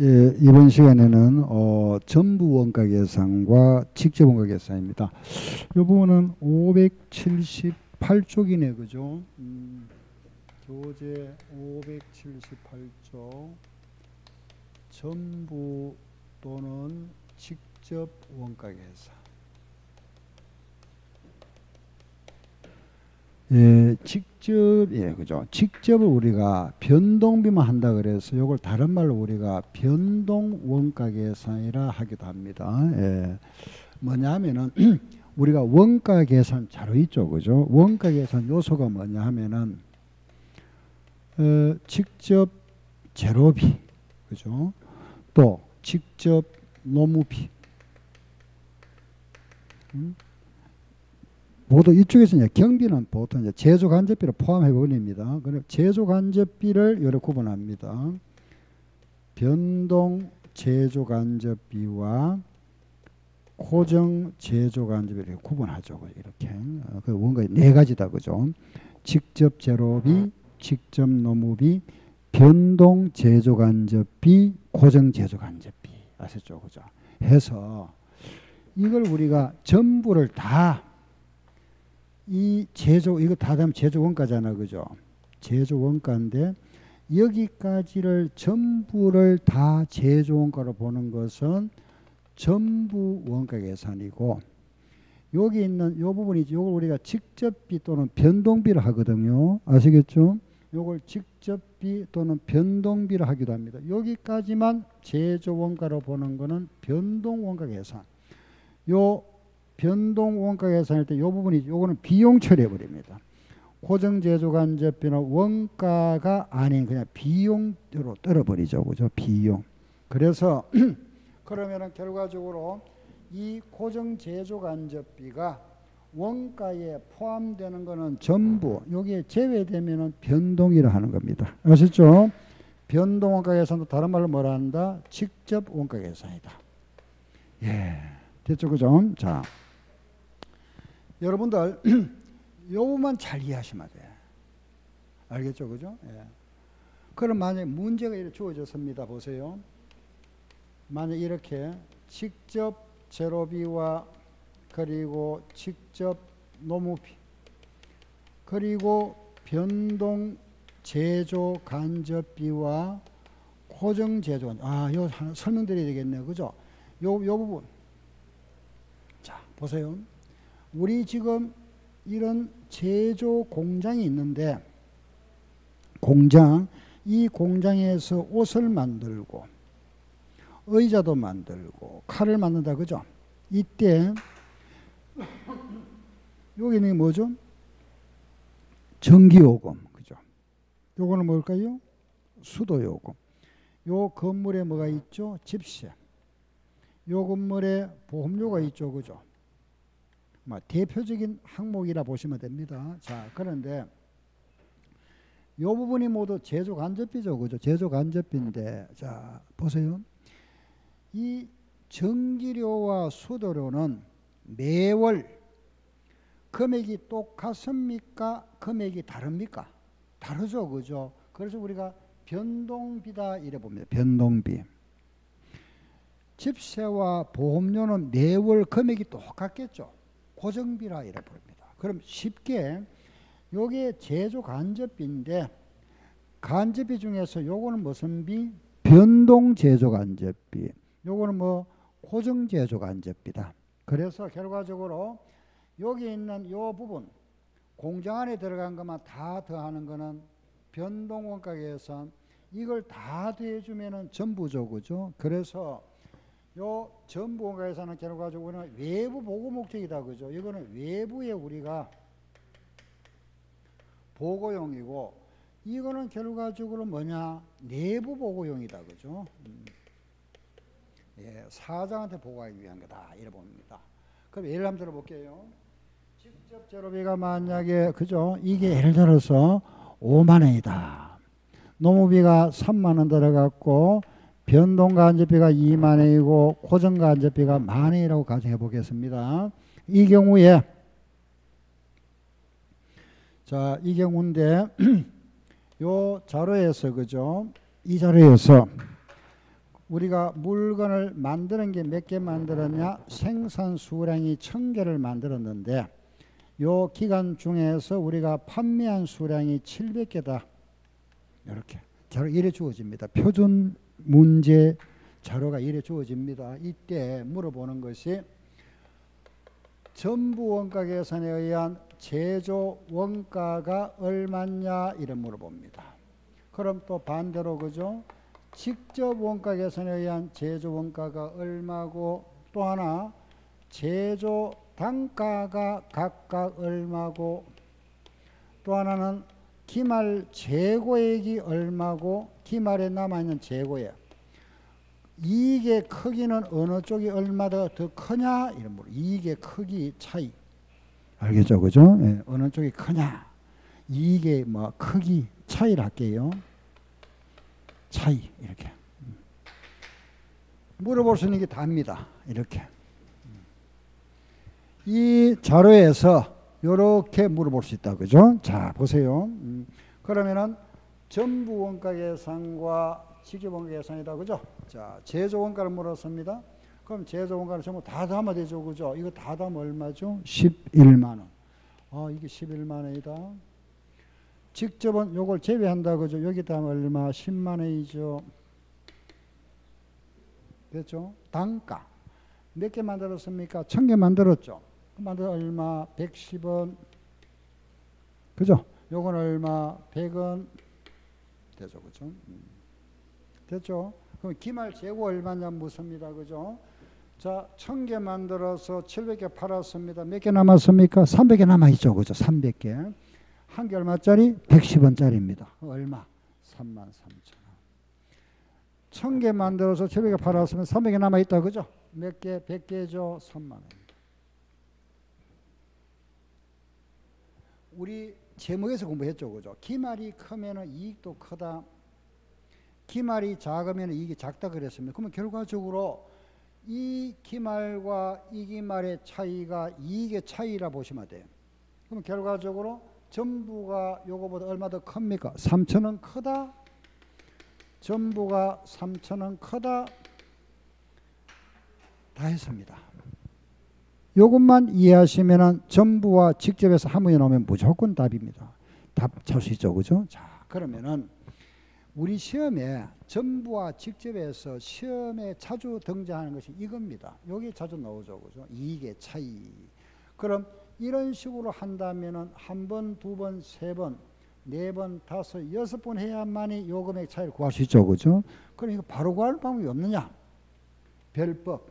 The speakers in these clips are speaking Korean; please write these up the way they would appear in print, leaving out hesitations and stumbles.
예, 이번 시간에는 전부 원가 계산과 직접 원가 계산입니다. 이 부분은 578쪽이네, 그죠? 교재 578쪽 전부 또는 직접 원가 계산. 예, 직접, 예, 그죠. 직접을 우리가 변동비만 한다 그래서 이걸 다른 말로 우리가 변동 원가 계산이라 하기도 합니다. 예. 뭐냐면은 우리가 원가 계산 자료 있죠, 그죠. 원가 계산 요소가 뭐냐 하면은 직접 재료비, 그죠. 또 직접 노무비. 보통 이쪽에서 이제 경비는 보통 이제 제조 간접비를 포함해 버립니다. 그럼 제조 간접비를 이렇게 구분합니다. 변동 제조 간접비와 고정 제조 간접비를 구분하죠. 이렇게 그 원가 네 가지다, 그죠? 직접 재료비, 직접 노무비, 변동 제조 간접비, 고정 제조 간접비 아셨죠, 그죠? 해서 이걸 우리가 전부를 다 이 제조, 이거 다 되면 제조 원가잖아, 그죠? 제조 원가인데 여기까지를 전부를 다 제조 원가로 보는 것은 전부 원가 계산이고, 여기 있는 요 부분이지, 요걸 우리가 직접비 또는 변동비를 하거든요. 아시겠죠? 요걸 직접비 또는 변동비를 하기도 합니다. 여기까지만 제조 원가로 보는 거는 변동 원가 계산. 요 변동 원가 계산할 때 이 부분이 요거는 비용 처리해 버립니다. 고정 제조 간접비는 원가가 아닌 그냥 비용으로 떨어버리죠, 그죠? 비용. 그래서 그러면은 결과적으로 이 고정 제조 간접비가 원가에 포함되는 거는 전부, 여기에 제외되면은 변동이라 하는 겁니다. 아시죠? 변동 원가 계산도 다른 말로 뭐라 한다? 직접 원가 계산이다. 예. 됐죠, 그죠? 자, 여러분들 요것만 잘 이해하시면 돼. 알겠죠, 그죠? 예. 그럼 만약에 문제가 이렇게 주어졌습니다. 보세요. 만약 이렇게 직접 재료비와 그리고 직접 노무비 그리고 변동 제조 간접비와 고정 제조 간접비, 아, 요 하나 설명드려야 되겠네요, 그죠? 요 부분. 보세요. 우리 지금 이런 제조 공장이 있는데, 공장, 이 공장에서 옷을 만들고 의자도 만들고 칼을 만든다, 그죠? 이때 여기는 뭐죠? 전기요금, 그죠? 요거는 뭘까요? 수도요금. 요 건물에 뭐가 있죠? 집세. 요 건물에 보험료가 있죠, 그죠? 대표적인 항목이라 보시면 됩니다. 자, 그런데 이 부분이 모두 제조 간접비죠, 그죠? 제조 간접비인데, 자, 보세요. 이 전기료와 수도료는 매월 금액이 똑같습니까? 금액이 다릅니까? 다르죠, 그죠? 그래서 우리가 변동비다 이래 봅니다. 변동비. 집세와 보험료는 매월 금액이 똑같겠죠. 고정비라 이래 부릅니다. 그럼 쉽게 요게 제조 간접비인데, 간접비 중에서 요거는 무슨 비? 변동 제조 간접비. 요거는 뭐 고정 제조 간접비다. 그래서 결과적으로 여기 있는 요 부분 공장 안에 들어간 것만 다 더하는 거는 변동 원가 계산. 이걸 다 더해주면은 전부죠, 그죠? 그래서 요 전부 원가 계산은 결과적으로 우리는 외부 보고 목적이다, 그죠? 이거는 외부에 우리가 보고용이고, 이거는 결과적으로 뭐냐? 내부 보고용이다, 그죠? 예, 사장한테 보고하기 위한 거다 이래 봅니다. 그럼 예를 한번 들어볼게요. 직접 재료비가 만약에, 그죠? 이게 예를 들어서 5만 원이다. 노무비가 3만 원 들어갔고, 변동간접비가 2만 원이고 고정간접비가 1만 원이라고 가정해 보겠습니다. 이 경우에, 자, 이 경우인데 요 자료에서, 그죠? 이 자료에서 우리가 물건을 만드는 게 몇 개 만들었냐? 생산 수량이 1000개를 만들었는데 요 기간 중에서 우리가 판매한 수량이 700개다. 이렇게 자료 이래 주어집니다. 표준 문제 자료가 이래 주어집니다. 이때 물어보는 것이 전부 원가 계산에 의한 제조 원가가 얼마냐 이래 물어봅니다. 그럼 또 반대로 그죠? 직접 원가 계산에 의한 제조 원가가 얼마고 또 하나 제조 단가가 각각 얼마고 또 하나는 기말 재고액이 얼마고 기말에 남아있는 재고액 이익의 크기는 어느 쪽이 얼마나 더 크냐 이런 거 이익의 크기 차이 알겠죠 그죠? 네. 어느 쪽이 크냐 이익의 뭐 크기 차이를 할게요. 차이 이렇게 물어볼 수 있는 게 답니다. 이렇게 이 자료에서 이렇게 물어볼 수 있다 그죠? 자 보세요. 그러면은 전부 원가 계산과 직접 원가 계산이다 그죠? 자 제조 원가를 물었습니다. 그럼 제조 원가를 전부 다 담아 되죠 그죠? 이거 다 담으면 얼마죠? 11만 원. 아 이게 11만 원이다. 직접은 요걸 제외한다 그죠? 여기 담으면 얼마? 10만 원이죠. 됐죠? 단가 몇 개 만들었습니까? 1000개 만들었죠. 만들어 얼마? 110원. 그죠? 요건 얼마? 100원. 되죠, 그죠? 됐죠? 그럼 기말 재고 얼마냐 묻습니다, 그죠? 자, 1000개 만들어서 700개 팔았습니다. 몇 개 남았습니까? 300개 남아있죠, 그죠? 300개. 한 개 얼마짜리? 110원짜리입니다. 얼마? 33,000원. 1000개 만들어서 700개 팔았으면 300개 남아있다, 그죠? 몇 개? 100개죠? 3만 원. 우리 제목에서 공부했죠. 그죠? 기말이 크면 이익도 크다. 기말이 작으면 이익이 작다 그랬습니다. 그러면 결과적으로 이 기말과 이 기말의 차이가 이익의 차이라 보시면 돼요. 그럼 결과적으로 전부가 요거보다 얼마 더 큽니까? 3,000원 크다. 전부가 3,000원 크다. 다 했습니다. 요것만 이해하시면은 전부와 직접에서 한문이 나오면 무조건 답입니다. 답 찰 수 있죠, 그죠? 자, 그러면은 우리 시험에 전부와 직접에서 시험에 자주 등장하는 것이 이겁니다. 여기 자주 나오죠, 그죠? 이익의 차이. 그럼 이런 식으로 한다면은 한 번, 두 번, 세 번, 네 번, 다섯, 여섯 번 해야만이 요 금액 차이를 구할 수 있죠, 그죠? 그럼 이거 바로 구할 방법이 없느냐? 별법.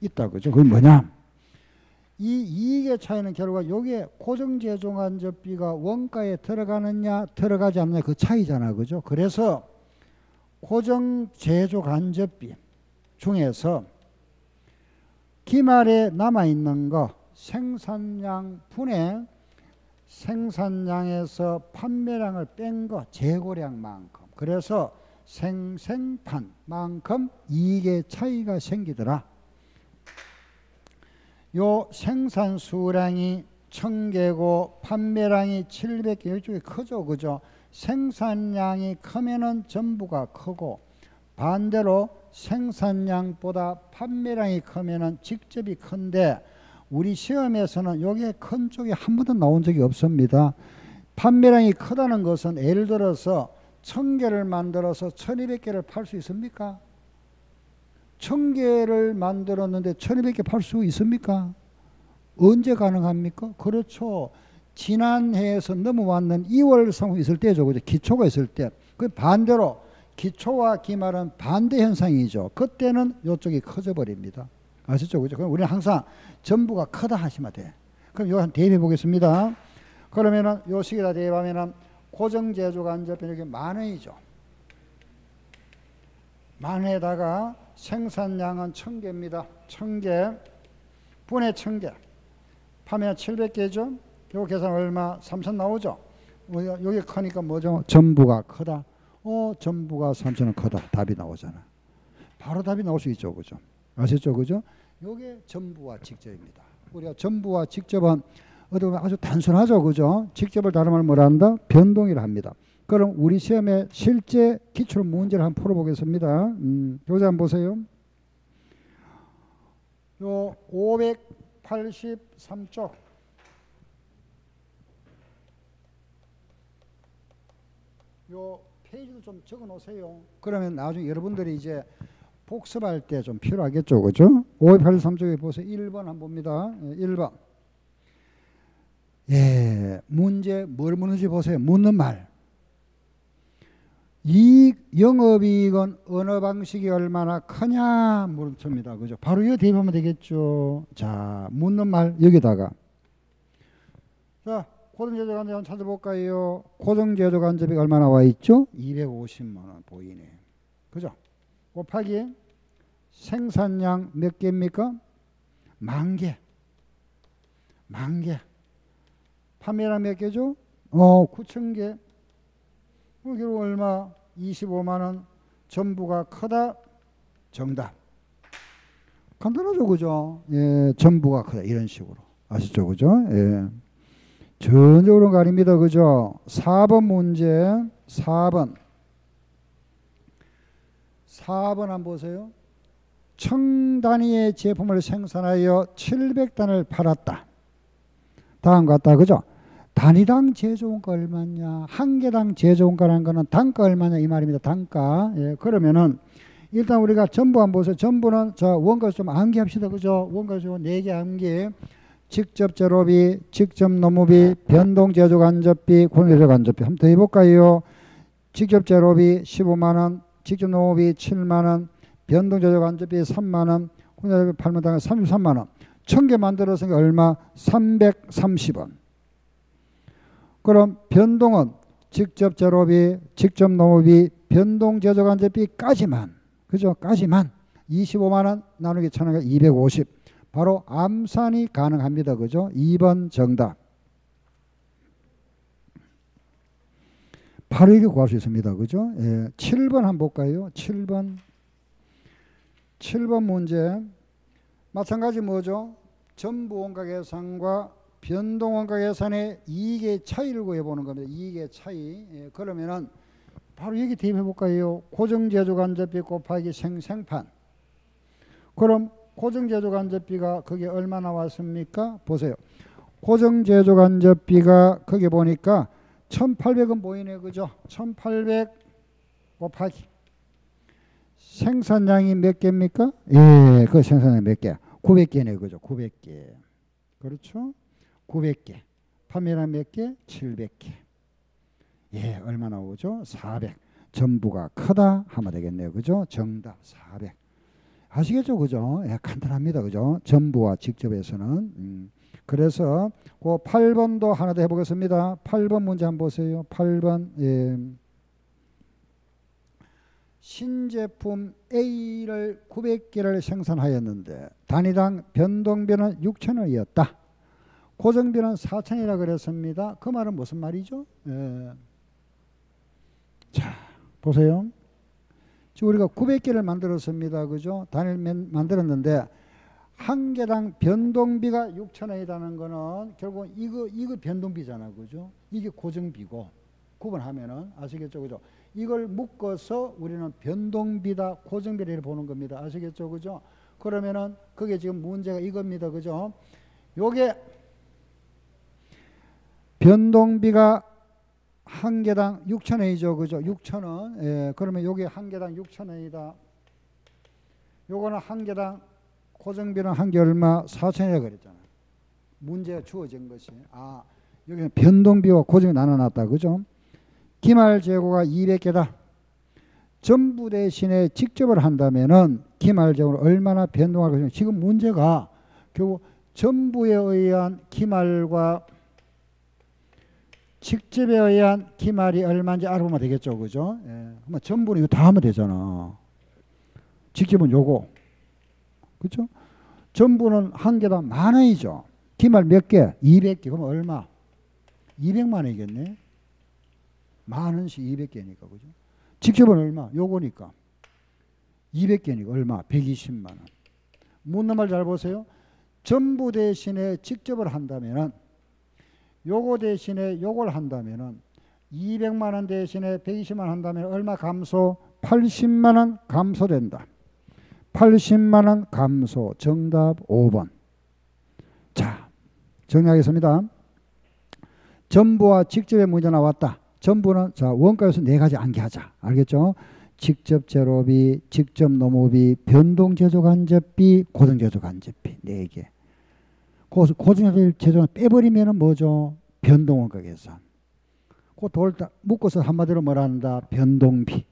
있다 그죠? 그건 뭐냐? 이 이익의 차이는 결과 여기에 고정제조간접비가 원가에 들어가느냐 들어가지 않느냐 그 차이잖아 그죠? 그래서 고정제조간접비 중에서 기말에 남아있는 거 생산량 분해 생산량에서 판매량을 뺀 거 재고량만큼 그래서 생산량만큼 이익의 차이가 생기더라. 요 생산 수량이 1000개고 판매량이 700개 이쪽이 크죠 그죠? 생산량이 크면은 전부가 크고 반대로 생산량보다 판매량이 크면은 직접이 큰데 우리 시험에서는 요게 큰 쪽이 한 번도 나온 적이 없습니다. 판매량이 크다는 것은 예를 들어서 1000개를 만들어서 1200개를 팔 수 있습니까? 1000개를 만들었는데 1200개 팔 수 있습니까? 언제 가능합니까? 그렇죠. 지난해에서 넘어왔는 2월 상황이 있을 때죠. 그죠? 기초가 있을 때. 그 반대로 기초와 기말은 반대 현상이죠. 그때는 이쪽이 커져버립니다. 아시죠? 그죠? 그럼 우리는 항상 전부가 크다 하시면 돼. 그럼 이거 한 대입해 보겠습니다. 그러면은 요 식에다 대입하면은 고정제조간접비 이렇게 만 원이죠. 만 원에다가 생산량은 1000개입니다. 1000개. 분해 1000개. 판매량 700개죠. 요 계산 얼마? 3000 나오죠. 여기 크니까 뭐죠? 전부가 크다. 전부가 3000은 크다. 답이 나오잖아. 바로 답이 나올 수 있죠. 그죠? 아셨죠? 그죠? 요게 전부와 직접입니다. 우리가 전부와 직접은 어떻게 보면 아주 단순하죠. 그죠? 직접을 다른 말로 뭐라 한다? 변동이라 합니다. 그럼 우리 시험에 실제 기출 문제를 한번 풀어보겠습니다. 교재 한번 보세요. 요 583쪽. 583쪽 페이지도 좀 적어놓으세요. 그러면 나중에 여러분들이 이제 복습할 때 좀 필요하겠죠, 그죠? 583쪽에 보세요. 1번 한번 봅니다. 1번. 예, 문제 뭘 묻는지 보세요. 묻는 말. 이익, 영업이익은 언어 방식이 얼마나 크냐 물음표입니다, 그죠? 바로 이거 대입하면 되겠죠. 자, 묻는 말 여기다가. 자. 고정제조 간접 한번 찾아볼까요? 고정제조 간접이 얼마나 와 있죠? 250만원 보이네. 그죠? 곱하기 생산량 몇 개입니까? 10,000개. 10,000개. 판매량 몇 개죠? 9,000개. 결국 얼마? 25만원. 전부가 크다. 정답. 간단하죠, 그죠? 예, 전부가 크다. 이런 식으로. 아시죠, 그죠? 예. 전혀 그런 거 아닙니다. 그죠? 4번 문제. 4번. 4번 한번 보세요. 1000단위의 제품을 생산하여 700단을 팔았다. 다음과 같다. 그죠? 단위당 제조원가 얼마냐. 한 개당 제조원가라는 거는 단가 얼마냐 이 말입니다. 단가. 예, 그러면은 일단 우리가 전부 한번 보세요. 전부는 자 원가 좀 암기합시다. 그죠? 원가 좀 4개 암기. 직접 재료비, 직접 노무비, 변동 제조 간접비, 고정제조 간접비. 한번 더 해볼까요? 직접 재료비 15만원, 직접 노무비 7만원, 변동 제조 간접비 3만원, 고정제조비 8만원, 33만원. 1000개 만들었으니까 얼마? 330원. 그럼 변동은 직접 재료비, 직접 노무비, 변동 제조 간접비까지만, 그죠? 까지만 25만원 나누기 1000원과 250. 바로 암산이 가능합니다. 그죠? 2번 정답. 바로 이게 구할 수 있습니다. 그죠? 예. 7번 한번 볼까요? 7번. 7번 문제. 마찬가지 뭐죠? 전부 원가 계산과 변동 원가 계산의 이익의 차이를 구해보는 겁니다. 이익의 차이. 예. 그러면은 바로 여기 대입해 볼까요? 고정제조 간접비 곱하기 생판. 그럼 고정제조 간접비가 그게 얼마 나왔습니까? 보세요. 고정제조 간접비가 그게 보니까 1,800은 보이네, 그죠? 1,800 곱하기 생산량이 몇 개입니까? 예, 그 생산량 몇 개? 900개네, 그죠? 900개. 그렇죠? 900개. 판매량 몇 개? 700개. 예, 얼마 나오죠? 400. 전부가 크다 하면 되겠네요, 그죠? 정답 400. 아시겠죠, 그죠? 예, 간단합니다, 그죠? 전부와 직접에서는. 그래서 그 8번도 하나 더 해보겠습니다. 8번 문제 한번 보세요. 8번. 예. 신제품 A를 900개를 생산하였는데 단위당 변동비는 6,000원이었다. 고정비는 4,000원이라 그랬습니다. 그 말은 무슨 말이죠? 예. 자, 보세요. 지금 우리가 900개를 만들었습니다. 그죠? 단위를 만들었는데 한 개당 변동비가 6,000원이라는 거는 결국 이거 변동비잖아. 그죠? 이게 고정비고 구분하면은 아시겠죠? 그죠? 이걸 묶어서 우리는 변동비다 고정비를 보는 겁니다. 아시겠죠? 그죠? 그러면은 그게 지금 문제가 이겁니다. 그죠? 요게 변동비가 한 개당 6,000원이죠. 그죠? 6,000원. 예, 그러면 여기 한 개당 6,000원이다. 요거는 한 개당 고정비는 한 개 얼마? 4,000원이라고 그랬잖아요. 문제가 주어진 것이. 아, 여기는 변동비와 고정비 나눠놨다. 그죠? 기말 재고가 200개다. 전부 대신에 직접을 한다면은 기말 재고를 얼마나 변동할 것인가. 지금 문제가 결국 전부에 의한 기말과 직접에 의한 기말이 얼마인지 알아보면 되겠죠, 그죠? 예. 전부는 이거 다 하면 되잖아. 직접은 요거, 그죠? 전부는 한 개당 10,000원이죠. 기말 몇 개? 200개. 그럼 얼마? 200만 원이겠네. 10,000원씩 200개니까, 그죠? 직접은 얼마? 요거니까 200개니까 얼마? 120만 원. 묻는 말 잘 보세요. 전부 대신에 직접을 한다면은 요거 대신에 요걸 한다면은 200만 원 대신에 120만 원 한다면 얼마 감소? 80만 원 감소된다. 80만 원 감소. 정답 5번. 자, 정리하겠습니다. 전부와 직접의 문제 나왔다. 전부는 자 원가에서 4가지 암기하자. 알겠죠? 직접 제로비, 직접 노무비, 변동제조 간접비, 고정제조 간접비 4개. 고정제조는 빼버리면 뭐죠? 변동원가 계산. 그 돌 묶어서 한마디로 뭐라 한다? 변동비.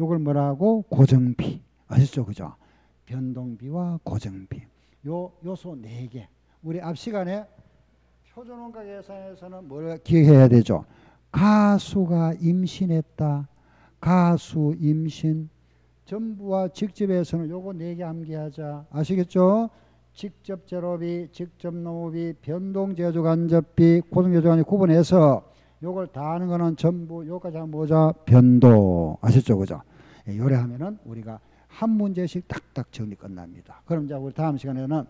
요걸 뭐라고? 고정비. 아시죠? 그죠? 변동비와 고정비. 요 요소 4개. 우리 앞 시간에 표준원가 계산에서는 뭘 기억해야 되죠? 가수가 임신했다. 가수 임신. 전부와 직접에서는 요거 4개 암기하자. 아시겠죠? 직접 제로비, 직접 노무비, 변동 제조 간접비, 고정 제조 간접비 구분해서 요걸 다 하는 거는 전부 요까지 한번 보자. 변동. 아셨죠? 그죠? 요래 하면은 우리가 한 문제씩 딱딱 정리 끝납니다. 그럼 이제 우리 다음 시간에는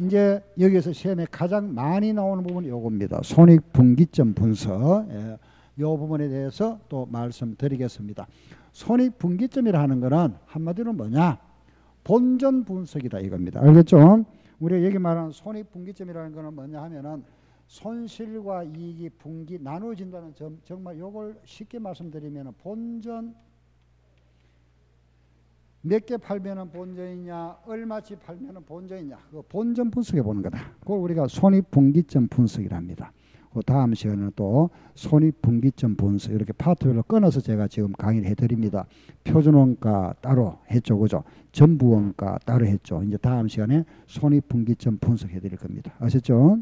이제 여기에서 시험에 가장 많이 나오는 부분이 요겁니다. 손익분기점 분석. 예. 요 부분에 대해서 또 말씀드리겠습니다. 손익분기점이라 하는 거는 한마디로 뭐냐? 본전 분석이다 이겁니다. 알겠죠? 우리가 여기 말하는 손익분기점이라는 거는 뭐냐 하면은 손실과 이익이 분기 나눠진다는 점. 정말 요걸 쉽게 말씀드리면 본전 몇 개 팔면은 본전이냐, 얼마치 팔면은 본전이냐, 그 본전 분석해 보는 거다. 그걸 우리가 손익분기점 분석이랍니다. 그 다음 시간에는 또 손익분기점 분석 이렇게 파트별로 끊어서 제가 지금 강의를 해드립니다. 표준원가 따로 했죠, 그죠? 전부원가 따로 했죠. 이제 다음 시간에 손익분기점 분석해드릴 겁니다. 아셨죠?